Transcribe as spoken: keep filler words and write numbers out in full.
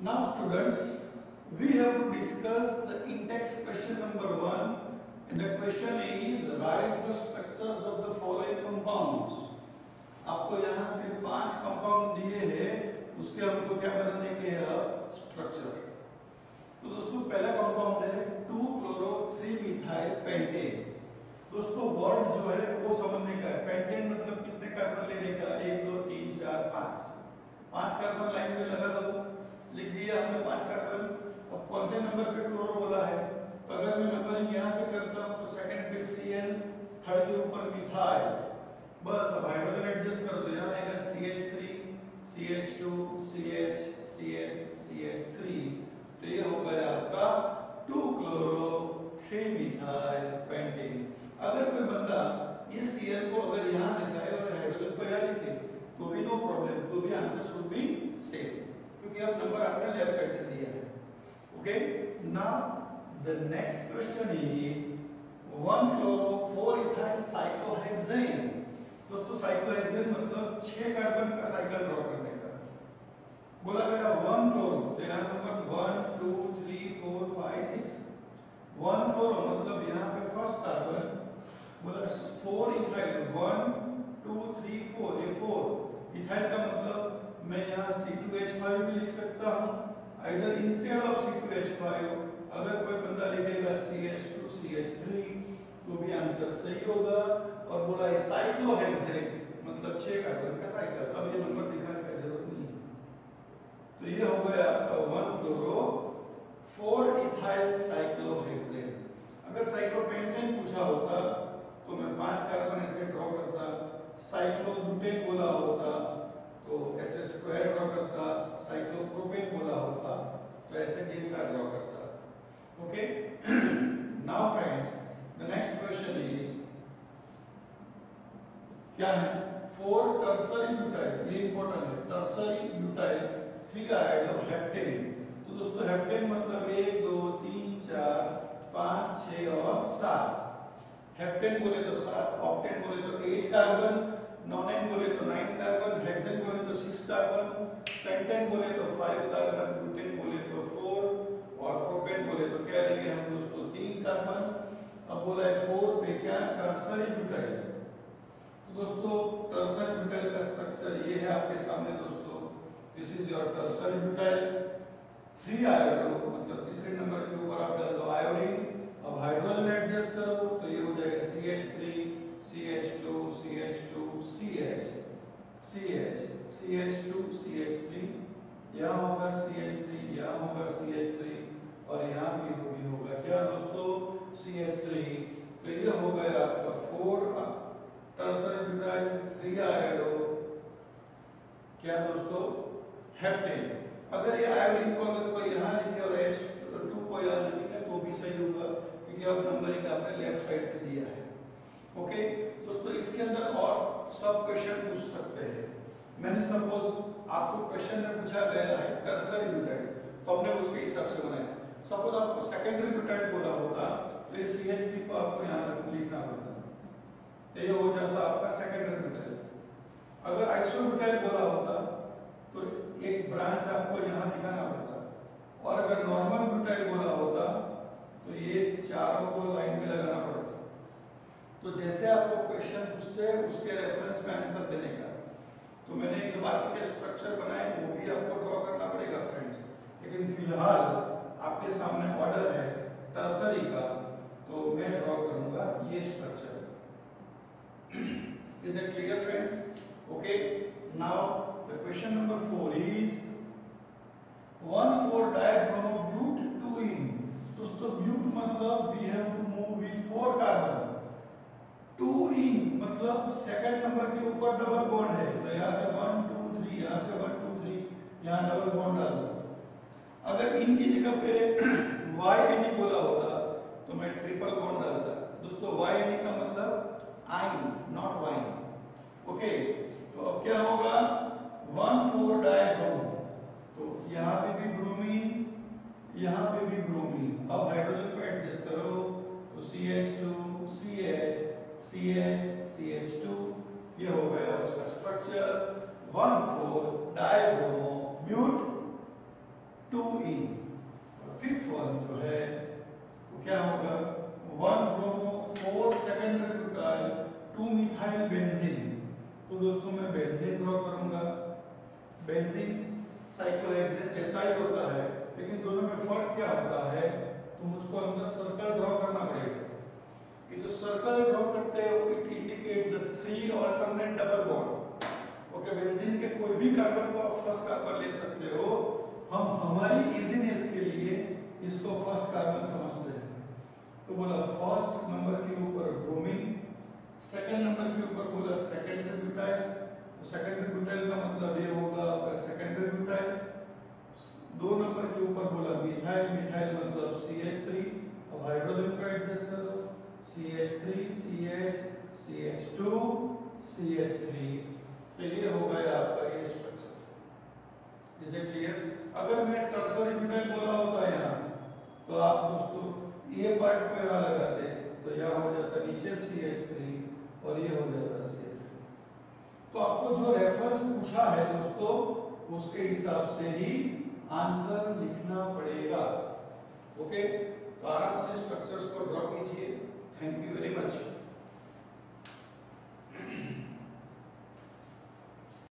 Now students, we have discussed the in-text question number one, and the question is write the structures of the following compounds. आपको यहाँ पे पांच compound दिए हैं, उसके हमको क्या बनाने के है स्ट्रक्चर. तो दोस्तों पहला कंपाउंड है two chloro three methyl pentane. दोस्तों वर्ड जो है वो समझने का है. पेंटेन मतलब कितने कार्बन लेने का, एक दो तीन चार पांच. पांच कार्बन लाइन में लगा दो, लिख दिया हमने पांच कार्बन. अब कौन से नंबर पे क्लोरो बोला है, तो अगर मैं नंबरिंग यहां से करता हूं तो सेकंड पे Cl, थर्ड के ऊपर मिथाइल. बस अब हाइड्रोजन एडजस्ट कर दो, यहां आएगा C H three, C H two, CH, CH, C H three. तो ये हो गया आपका two chloro three methyl pentane. अगर कोई बंदा ये Cl को अगर यहां लिखा है और हाइड्रोजन को यहां लिखे तो भी नो प्रॉब्लम, तो भी आंसर शुड बी सेम, क्योंकि अब नंबर आपने लेफ्ट साइड से दिया है. Okay, now the next question is one chloro four ethyl cyclohexane. दोस्तों साइक्लोहेक्सेन मतलब छह कार्बन का साइकिल ड्रॉ करने का बोला गया. वन क्लोरो तो यहां number one two three four five six. One chloro मतलब यहां पे फर्स्ट कार्बन बोला. Four ethyl one two three four, ये फोर इथाइल का मतलब मैं यहाँ C टू H फाइव भी लिख सकता हूँ, either instead of C two H five. अगर कोई बंदा लिखेगा C H two C H three तो भी आंसर सही होगा. और बोला है साइक्लोहेक्सेन मतलब छह कार्बन का साइकिल. अब ये नंबर दिखाने का जरूरत नहीं है. तो ये हो गया आपका one chloro four ethyl cyclohexane. अगर साइक्लोपेंटेन पूछा होता तो मैं पांच कार्बन ऐसे ड्रॉ करता, साइक्लोब्यूटेन बोला होता तो ऐसे स्क्वायर ड्रॉ करता, साइक्लोप्रोपेन बोला होता तो ऐसे नील का ड्रॉ करता. Okay, now friends the next question is क्या है, फोर टर्सरी ब्यूटाइल. ये इंपॉर्टेंट है, tertiary butyl three iodo of heptane. तो दोस्तों हेप्टेन मतलब एक दो तीन चार पांच छह और सात. हेप्टेन बोले तो सात, ऑक्टेन बोले तो आठ कार्बन, नॉनेन बोले तो नाइन कार्बन, हेक्सेन बोले तो सिक्स कार्बन, पेंटेन बोले तो फाइव कार्बन, ब्यूटेन बोले तो फोर और प्रोपेन बोले तो क्या लेंगे हम दोस्तों तीन कार्बन. अब बोला है फोर पे क्या टर्सरी ब्यूटाइल. तो दोस्तों टर्सरी ब्यूटाइल का स्ट्रक्चर ये है आपके सामने. दोस्तों this is your tertiary butyl. Three iodo मतलब तीसरे नंबर के ऊपर आप डाल दो आयोडीन. अब हाइड्रोजन एडजस्ट करो तो ये हो जाएगा C H three C H two C H two CH CH C H two C H three. यहाँ होगा C H थ्री, यहाँ होगा C H थ्री और यहाँ भी भी होगा क्या दोस्तों C H थ्री. तो ये हो गया आपका four tertiary butyl three iodo क्या दोस्तों हेप्टेन. अगर ये आयोडीन को अगर कोई यहाँ लिखे और H टू को यहाँ लिखे तो भी सही होगा, क्योंकि अब नंबरिंग आपने लेफ्ट साइड से दिया है. ओके okay, दोस्तों इसके अंदर और सब क्वेश्चन पूछ सकते हैं. मैंने सपोज आपको क्वेश्चन में पूछा गया है टर्सरी ब्यूटाइल तो हमने उसके हिसाब से बनाया. सपोज आपको सेकेंडरी ब्यूटाइल बोला होता तो इस C H थ्री को आपको यहाँ लिखना पड़ता, तो ये हो जाता आपका सेकेंडरी ब्यूटाइल. अगर आइसोब्यूटाइल बोला होता तो एक ब्रांच आपको यहाँ दिखाना पड़ता, और अगर नॉर्मल ब्यूटाइल बोला होता तो ये चारों को लाइन में लगाना पड़ता. तो जैसे आपको क्वेश्चन पूछते हैं उसके रेफरेंस में आंसर देने का. तो मैंने जो बाकी के स्ट्रक्चर बनाए वो भी आपको ड्रॉ करना पड़ेगा फ्रेंड्स, लेकिन फिलहाल आपके सामने ऑर्डर है टर्सरी का, तो मैं ड्रॉ करूंगा ये structure. Is it clear friends? Okay, now the question number four is one four dibromobut two ene. दोस्तों ब्यूट मतलब we have to move with four carbon. Two ene मतलब सेकंड नंबर के ऊपर डबल बॉन्ड है, तो यहाँ से one two three, यहाँ से वन टू थ्री, यहाँ डबल बॉन्ड डाल दो. अगर इन की जगह पे वाई एनी बोला होता तो मैं ट्रिपल बॉन्ड डालता. दोस्तों वाई एनी का मतलब आइन नॉट वाइन. ओके, तो अब क्या होगा वन फोर डायब्रोम. तो यहाँ पे भी ब्रोमीन, यहाँ पे भी ब्रोमीन. अब हाइड्रोजन को एडजस्ट करो तो C H two C H C H, C H two, ये हो गया उसका structure one four dibromobut two ene. Fifth one जो है वो क्या होगा, one bromo four secondary butyl two methyl benzene. तो दोस्तों मैं बेंजीन ड्रॉ करूंगा। बेंजीन साइक्लोहेक्सेन जैसा ही होता है, लेकिन दोनों में फर्क क्या होता है, तो मुझको अंदर सर्कल ड्रॉ करना पड़ेगा। ये जो सर्कल ड्रॉ करते हैं वो it indicate the three alternate double bond. Okay, benzene के कोई भी कार्बन को आप फर्स्ट कार्बन ले सकते हो। हम हमारी इजीनेस के लिए इसको फर्स्ट कार्बन समझते हैं। तो बोला फर्स्ट नंबर के ऊपर ब्रोमीन, सेकंड नंबर के ऊपर बोला सेकेंडरी ब्यूटाइल। तो सेकेंडरी ब्यूटाइल का मतलब ये होगा आपका सेकेंडरी ब्यूटाइल। दो नंबर के ऊपर बोला मिथाइल, मिथाइल मतलब सी एच थ्री। अब हाइड्रोजन का एडजस्ट करो, C H three, C H, C H two, C H three. तो ये हो गया आपका ये स्ट्रक्चर। Is it clear? अगर मैं टर्सरी ब्यूटाइल बोला होता है यहाँ, तो आप दोस्तों ये पार्ट पे यहाँ लगाते, तो यहाँ हो जाता नीचे सी एच थ्री और ये हो जाता है। तो आपको जो रेफरेंस पूछा है दोस्तों, उसके हिसाब से ही आंसर लिखना पड़ेगा। ओके, तो आराम से स्ट्रक्चर्स को ड्रॉ कीजिए। Thank you very much.